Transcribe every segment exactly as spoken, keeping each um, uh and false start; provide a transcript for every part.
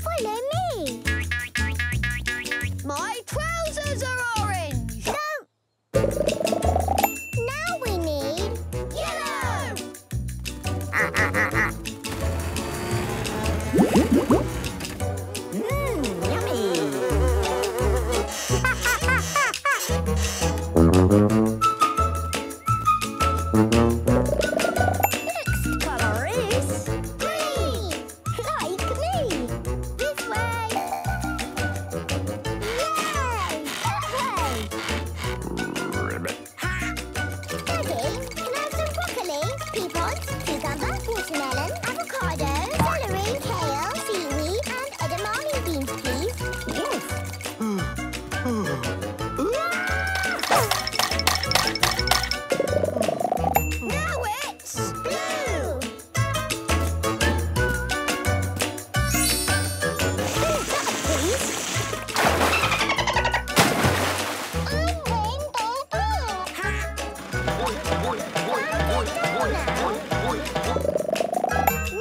Follow me. My trousers are orange. No. Now we need yellow. Ah, ah, ah, ah. Mmm, yummy. Next color is green. Like me. This way. Yay! That way. Ha! Daddy, can I have some broccoli? Pea pods, cucumber, watermelon, avocado, celery, kale, seaweed, and edamame beans, please. Yes. Now it's blue. I'm rainbow blue. Ha!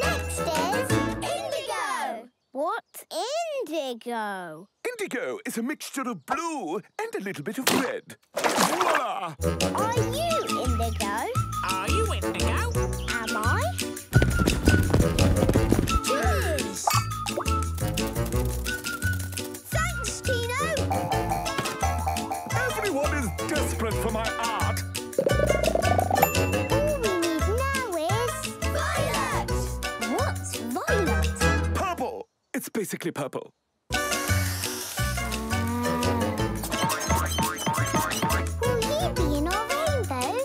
Next is indigo. What? Indigo. Indigo is a mixture of blue and a little bit of red. Voila! Are you indigo? Are you indigo? Am I? Cheers! Thanks, Tino. Everyone is desperate for my art. All we need now is violet. What's violet? Purple. It's basically purple. Will you be in our rainbow?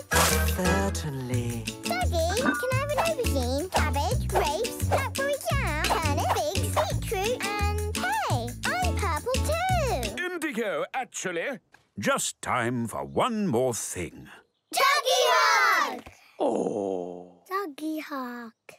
Certainly. Daddy, can I have an aubergine, cabbage, grapes, blackberry jam, turnip, figs, beetroot, and hey, I'm purple too. Indigo, actually. Just time for one more thing. Dougie Hug! Oh. Doggy Hawk.